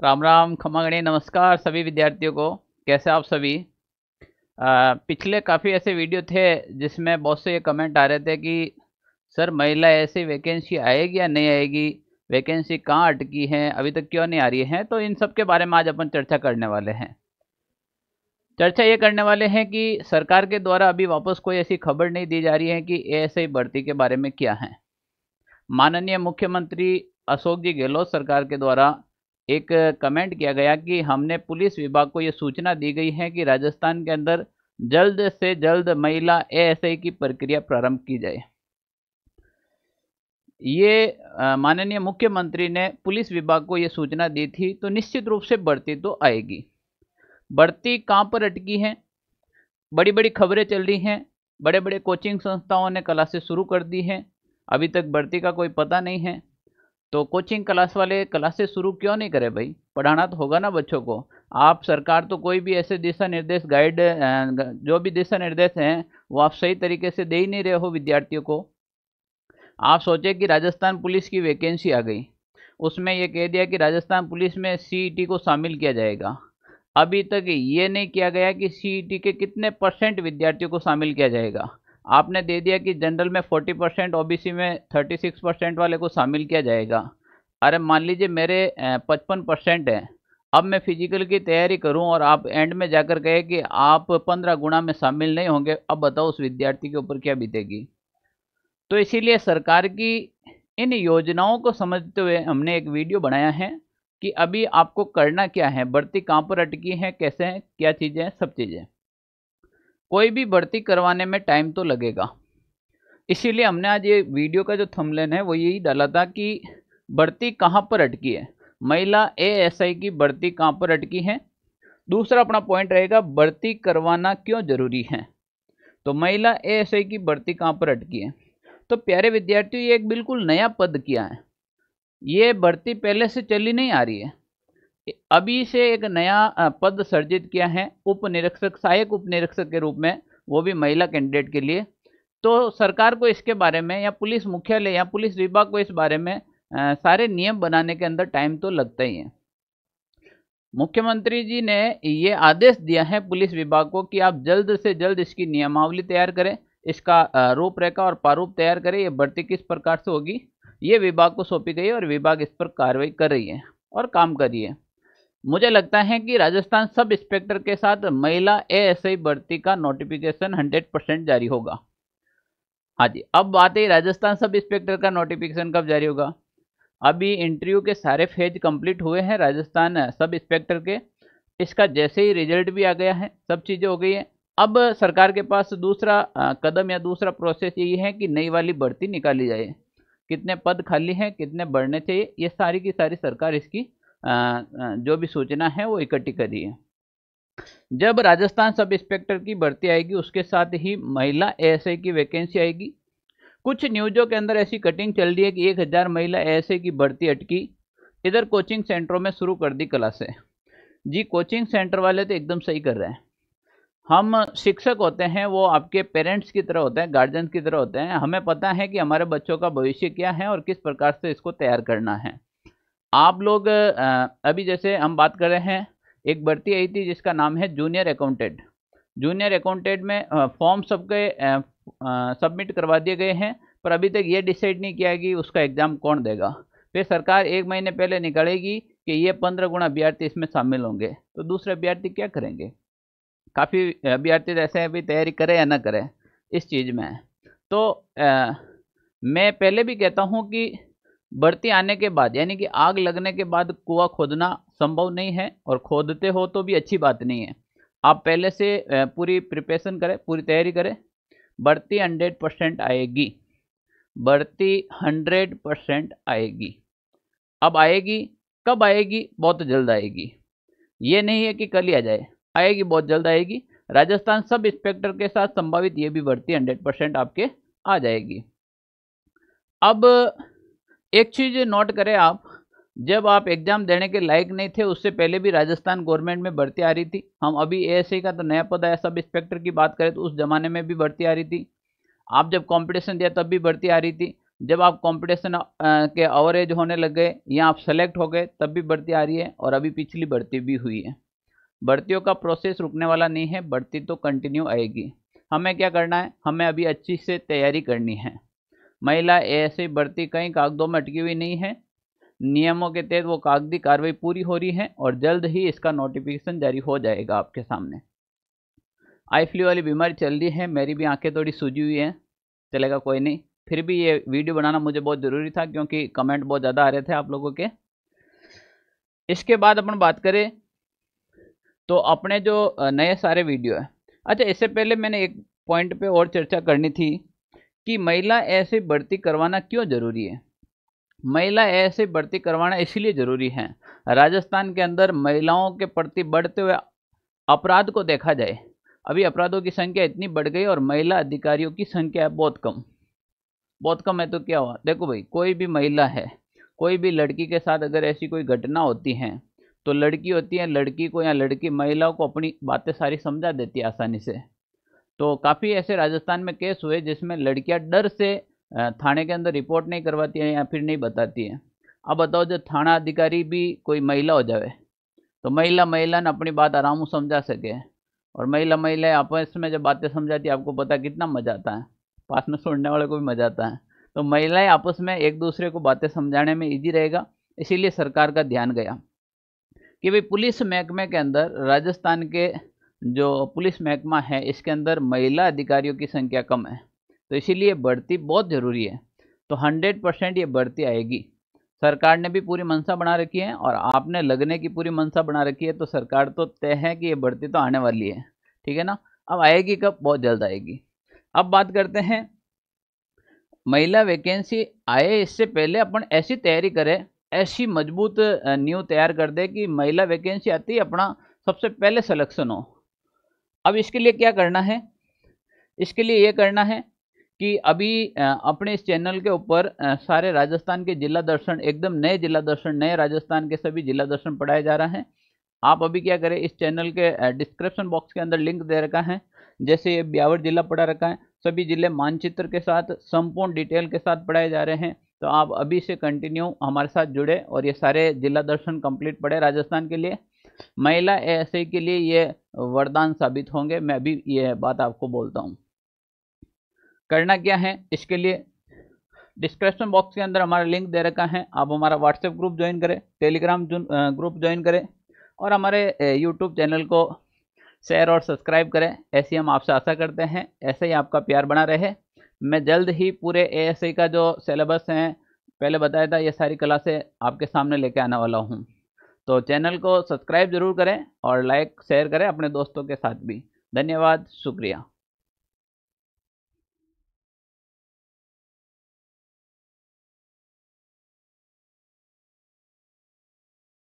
राम राम, खम्मा गणे, नमस्कार सभी विद्यार्थियों को। कैसे आप सभी? पिछले काफ़ी ऐसे वीडियो थे जिसमें बहुत से ये कमेंट आ रहे थे कि सर महिला ऐसी वैकेंसी आएगी या नहीं आएगी, वैकेंसी कहाँ अटकी है, अभी तक क्यों नहीं आ रही है। तो इन सब के बारे में आज अपन चर्चा करने वाले हैं। चर्चा ये करने वाले हैं कि सरकार के द्वारा अभी वापस कोई ऐसी खबर नहीं दी जा रही है कि एएसआई भर्ती के बारे में क्या है। माननीय मुख्यमंत्री अशोक जी गहलोत सरकार के द्वारा एक कमेंट किया गया कि हमने पुलिस विभाग को ये सूचना दी गई है कि राजस्थान के अंदर जल्द से जल्द महिला एएसआई की प्रक्रिया प्रारंभ की जाए। ये माननीय मुख्यमंत्री ने पुलिस विभाग को ये सूचना दी थी, तो निश्चित रूप से भर्ती तो आएगी। भर्ती कहाँ पर अटकी है? बड़ी बड़ी खबरें चल रही हैं, बड़े बड़े कोचिंग संस्थाओं ने क्लासेस शुरू कर दी हैं, अभी तक भर्ती का कोई पता नहीं है। तो कोचिंग क्लास वाले क्लासेस शुरू क्यों नहीं करे भाई? पढ़ाना तो होगा ना बच्चों को। आप सरकार तो कोई भी ऐसे दिशा निर्देश, गाइड, जो भी दिशा निर्देश हैं वो आप सही तरीके से दे ही नहीं रहे हो विद्यार्थियों को। आप सोचें कि राजस्थान पुलिस की वैकेंसी आ गई, उसमें यह कह दिया कि राजस्थान पुलिस में सीईटी को शामिल किया जाएगा। अभी तक ये नहीं किया गया कि सीईटी के कितने परसेंट विद्यार्थियों को शामिल किया जाएगा। आपने दे दिया कि जनरल में 40%, ओबीसी में 36% वाले को शामिल किया जाएगा। अरे मान लीजिए मेरे 55% है, अब मैं फिजिकल की तैयारी करूं और आप एंड में जाकर कहे कि आप 15 गुना में शामिल नहीं होंगे। अब बताओ उस विद्यार्थी के ऊपर क्या बीतेगी। तो इसीलिए सरकार की इन योजनाओं को समझते हुए हमने एक वीडियो बनाया है कि अभी आपको करना क्या है, भर्ती कहाँ पर अटकी है, कैसे है, क्या चीज़ें, सब चीज़ें। कोई भी भर्ती करवाने में टाइम तो लगेगा, इसीलिए हमने आज ये वीडियो का जो थंबनेल है वो यही डाला था कि भर्ती कहाँ पर अटकी है, महिला एएसआई की भर्ती कहाँ पर अटकी है। दूसरा अपना पॉइंट रहेगा भर्ती करवाना क्यों ज़रूरी है। तो महिला एएसआई की भर्ती कहाँ पर अटकी है? तो प्यारे विद्यार्थियों, ये एक बिल्कुल नया पद किया है, ये भर्ती पहले से चली नहीं आ रही है। अभी से एक नया पद सर्जित किया है उपनिरीक्षक, सहायक उपनिरीक्षक के रूप में, वो भी महिला कैंडिडेट के लिए। तो सरकार को इसके बारे में या पुलिस मुख्यालय या पुलिस विभाग को इस बारे में सारे नियम बनाने के अंदर टाइम तो लगता ही है। मुख्यमंत्री जी ने ये आदेश दिया है पुलिस विभाग को कि आप जल्द से जल्द इसकी नियमावली तैयार करें, इसका रूपरेखा और प्रारूप तैयार करें। ये भर्ती किस प्रकार से होगी ये विभाग को सौंपी गई और विभाग इस पर कार्रवाई कर रही है और काम कर रही है। मुझे लगता है कि राजस्थान सब इंस्पेक्टर के साथ महिला एएसआई भर्ती का नोटिफिकेशन 100% जारी होगा। हाँ जी, अब बात है राजस्थान सब इंस्पेक्टर का नोटिफिकेशन कब जारी होगा। अभी इंटरव्यू के सारे फेज कंप्लीट हुए हैं राजस्थान सब इंस्पेक्टर के, इसका जैसे ही रिजल्ट भी आ गया है, सब चीज़ें हो गई हैं। अब सरकार के पास दूसरा कदम या दूसरा प्रोसेस यही है कि नई वाली भर्ती निकाली जाए, कितने पद खाली हैं, कितने बढ़ने चाहिए, ये सारी की सारी सरकार इसकी जो भी सूचना है वो इकट्ठी करी है। जब राजस्थान सब इंस्पेक्टर की भर्ती आएगी उसके साथ ही महिला एएसआई की वैकेंसी आएगी। कुछ न्यूज़ों के अंदर ऐसी कटिंग चल रही है कि 1000 महिला एएसआई की भर्ती अटकी। इधर कोचिंग सेंटरों में शुरू कर दी क्लासें। जी, कोचिंग सेंटर वाले तो एकदम सही कर रहे हैं। हम शिक्षक होते हैं, वो आपके पेरेंट्स की तरह होते हैं, गार्जियन की तरह होते हैं। हमें पता है कि हमारे बच्चों का भविष्य क्या है और किस प्रकार से इसको तैयार करना है। आप लोग अभी जैसे हम बात कर रहे हैं, एक भर्ती आई थी जिसका नाम है जूनियर अकाउंटेंट। जूनियर अकाउंटेंट में फॉर्म सबके सबमिट करवा दिए गए हैं, पर अभी तक ये डिसाइड नहीं किया कि उसका एग्ज़ाम कौन देगा। फिर सरकार एक महीने पहले निकालेगी कि ये 15 गुना अभ्यर्थी इसमें शामिल होंगे, तो दूसरे अभ्यर्थी क्या करेंगे? काफ़ी अभ्यर्थी ऐसे हैं भी तैयारी करें या ना करें इस चीज़ में। तो मैं पहले भी कहता हूं कि भर्ती आने के बाद, यानी कि आग लगने के बाद कुआं खोदना संभव नहीं है, और खोदते हो तो भी अच्छी बात नहीं है। आप पहले से पूरी प्रिपरेशन करें, पूरी तैयारी करें। भर्ती 100% आएगी, भर्ती 100% आएगी। अब आएगी, कब आएगी? बहुत जल्द आएगी। ये नहीं है कि कल ही आ जाए, आएगी, बहुत जल्द आएगी। राजस्थान सब इंस्पेक्टर के साथ संभावित ये भी भर्ती 100% आपके आ जाएगी। अब एक चीज़ नोट करें आप, जब आप एग्ज़ाम देने के लायक नहीं थे उससे पहले भी राजस्थान गवर्नमेंट में भर्ती आ रही थी। हम अभी एएसआई का तो नया पद आया, सब इंस्पेक्टर की बात करें तो उस जमाने में भी भर्ती आ रही थी। आप जब कॉम्पिटिशन दिया तब भी भर्ती आ रही थी। जब आप कंपटीशन के एवरेज होने लग गए या आप सेलेक्ट हो गए तब भी बढ़ती आ रही है, और अभी पिछली बढ़ती भी हुई है। बढ़तियों का प्रोसेस रुकने वाला नहीं है, बढ़ती तो कंटिन्यू आएगी। हमें क्या करना है, हमें अभी अच्छी से तैयारी करनी है। महिला एएसआई बढ़ती कहीं कागजों में अटकी हुई नहीं है, नियमों के तहत वो कागजी कार्रवाई पूरी हो रही है और जल्द ही इसका नोटिफिकेशन जारी हो जाएगा आपके सामने। आई फ्लू वाली बीमारी चल रही है, मेरी भी आंखें थोड़ी सूजी हुई हैं, चलेगा कोई नहीं। फिर भी ये वीडियो बनाना मुझे बहुत ज़रूरी था क्योंकि कमेंट बहुत ज़्यादा आ रहे थे आप लोगों के। इसके बाद अपन बात करें तो अपने जो नए सारे वीडियो है। अच्छा, इससे पहले मैंने एक पॉइंट पे और चर्चा करनी थी कि महिला एएसआई भर्ती करवाना क्यों ज़रूरी है। महिला एएसआई भर्ती करवाना इसलिए ज़रूरी है, राजस्थान के अंदर महिलाओं के प्रति बढ़ते हुए अपराध को देखा जाए। अभी अपराधों की संख्या इतनी बढ़ गई और महिला अधिकारियों की संख्या बहुत कम है, तो क्या हुआ। देखो भाई, कोई भी महिला है, कोई भी लड़की के साथ अगर ऐसी कोई घटना होती है तो लड़की होती है, लड़की को या लड़की महिला को अपनी बातें सारी समझा देती है आसानी से। तो काफ़ी ऐसे राजस्थान में केस हुए जिसमें लड़कियां डर से थाने के अंदर रिपोर्ट नहीं करवाती हैं या फिर नहीं बताती हैं। अब बताओ, जो थाना अधिकारी भी कोई महिला हो जाए तो महिला ने अपनी बात आराम से समझा सके, और महिला आपस में जब बातें समझाती है आपको पता कितना मज़ा आता है, पास में सुनने वाले को भी मज़ा आता है। तो महिलाएँ आपस में एक दूसरे को बातें समझाने में ईजी रहेगा, इसीलिए सरकार का ध्यान गया कि भाई पुलिस महकमे के अंदर, राजस्थान के जो पुलिस महकमा है इसके अंदर महिला अधिकारियों की संख्या कम है, तो इसीलिए बढ़ती बहुत ज़रूरी है। तो 100% ये बढ़ती आएगी, सरकार ने भी पूरी मंशा बना रखी है और आपने लगने की पूरी मंशा बना रखी है, तो सरकार तो तय है कि ये बढ़ती तो आने वाली है, ठीक है ना। अब आएगी कब, बहुत जल्द आएगी। अब बात करते हैं, महिला वैकेंसी आए इससे पहले अपन ऐसी तैयारी करें, ऐसी मजबूत नींव तैयार कर दे कि महिला वैकेंसी आती है अपना सबसे पहले सिलेक्शन हो। अब इसके लिए क्या करना है, इसके लिए ये करना है कि अभी अपने इस चैनल के ऊपर सारे राजस्थान के जिला दर्शन, एकदम नए जिला दर्शन, नए राजस्थान के सभी जिला दर्शन पढ़ाए जा रहे हैं। आप अभी क्या करें, इस चैनल के डिस्क्रिप्शन बॉक्स के अंदर लिंक दे रखा है, जैसे ये ब्यावर जिला पढ़ा रखा है, सभी जिले मानचित्र के साथ संपूर्ण डिटेल के साथ पढ़ाए जा रहे हैं। तो आप अभी से कंटिन्यू हमारे साथ जुड़े और ये सारे जिला दर्शन कंप्लीट पड़े राजस्थान के लिए, महिला एएसआई के लिए ये वरदान साबित होंगे। मैं अभी ये बात आपको बोलता हूँ। करना क्या है, इसके लिए डिस्क्रिप्शन बॉक्स के अंदर हमारा लिंक दे रखा है, आप हमारा व्हाट्सएप ग्रुप ज्वाइन करें, टेलीग्राम ग्रुप ज्वाइन करें और हमारे यूट्यूब चैनल को शेयर और सब्सक्राइब करें। ऐसी हम आपसे आशा करते हैं, ऐसे ही आपका प्यार बना रहे। मैं जल्द ही पूरे एएसआई का जो सिलेबस है, पहले बताया था, ये सारी क्लासें आपके सामने लेके आने वाला हूँ। तो चैनल को सब्सक्राइब जरूर करें और लाइक शेयर करें अपने दोस्तों के साथ भी। धन्यवाद, शुक्रिया।